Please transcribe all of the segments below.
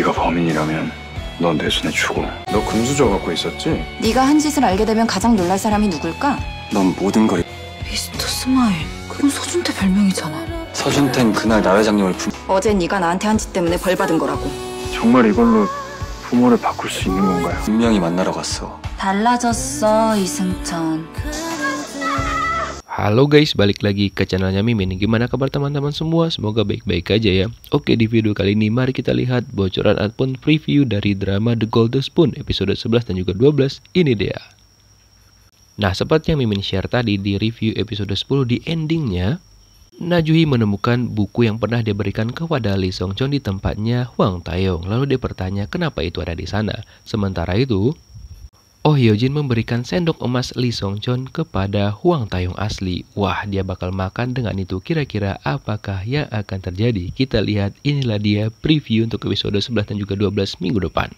네가 범인이라면 넌 내 손에 죽어. 너 금수저 갖고 있었지? 네가 한 짓을 알게 되면 가장 놀랄 사람이 누굴까? 넌 모든 걸... 미스터 스마일, 그건 서준태 별명이잖아. 서준태는 그날 나 회장님을 어제 네가 나한테 한 짓 때문에 벌받은 거라고. 정말 이걸로 부모를 바꿀 수 있는 건가요? 분명히 만나러 갔어. 달라졌어, 이승천. Halo guys, balik lagi ke channelnya Mimin. Gimana kabar teman-teman semua? Semoga baik-baik aja ya. Oke, di video kali ini mari kita lihat bocoran ataupun preview dari drama The Golden Spoon episode 11 dan juga 12. Ini dia. Nah, seperti yang Mimin share tadi di review episode 10, di endingnya Najuhi menemukan buku yang pernah dia berikan kepada Lee Song Chong di tempatnya Hwang Taeyong. Lalu dia bertanya kenapa itu ada di sana. Sementara itu Oh Hyo Jin memberikan sendok emas Lee Song Chon kepada Hwang Taeyong asli. Wah, dia bakal makan dengan itu. Kira-kira apakah yang akan terjadi? Kita lihat, inilah dia preview untuk episode 11 dan juga 12 minggu depan.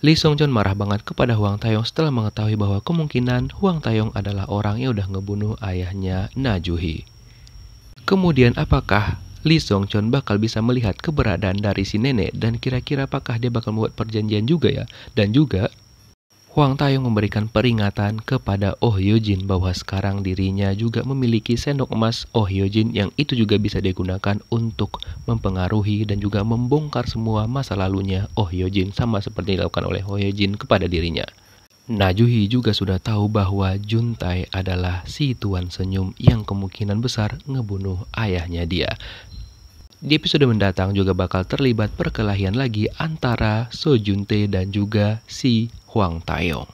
Lee Song Chon marah banget kepada Hwang Taeyong setelah mengetahui bahwa kemungkinan Hwang Taeyong adalah orang yang udah ngebunuh ayahnya Najuhi. Kemudian apakah Lee Song Chon bakal bisa melihat keberadaan dari si nenek, dan kira-kira apakah dia bakal membuat perjanjian juga ya? Dan juga Hwang Taeyong memberikan peringatan kepada Oh Hyo Jin bahwa sekarang dirinya juga memiliki sendok emas Oh Hyo Jin yang itu juga bisa digunakan untuk mempengaruhi dan juga membongkar semua masa lalunya Oh Hyo Jin, sama seperti dilakukan oleh Oh Hyo Jin kepada dirinya. Najuhi juga sudah tahu bahwa Juntae adalah si Tuan Senyum yang kemungkinan besar ngebunuh ayahnya dia. Di episode mendatang juga bakal terlibat perkelahian lagi antara Seo Juntae dan juga si Hwang Taeyong.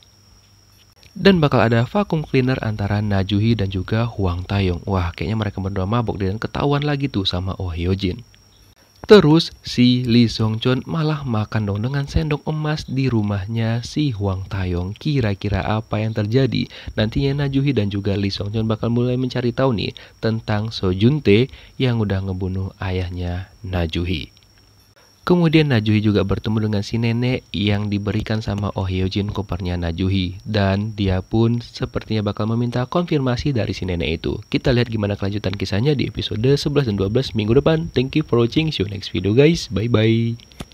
Dan bakal ada vacuum cleaner antara Najuhi dan juga Hwang Taeyong. Wah, kayaknya mereka berdua mabok dan ketahuan lagi tuh sama Oh Hyo Jin. Terus si Lee Song Chon malah makan dong dengan sendok emas di rumahnya si Hwang Taeyong. Kira-kira apa yang terjadi? Nantinya Najuhi dan juga Lee Song Chon bakal mulai mencari tahu nih tentang Seo Juntae yang udah ngebunuh ayahnya Najuhi. Kemudian Najuhi juga bertemu dengan si nenek yang diberikan sama Oh Hyo Jin kopernya Najuhi, dan dia pun sepertinya bakal meminta konfirmasi dari si nenek itu. Kita lihat gimana kelanjutan kisahnya di episode 11 dan 12 minggu depan. Thank you for watching, see you next video guys. Bye bye.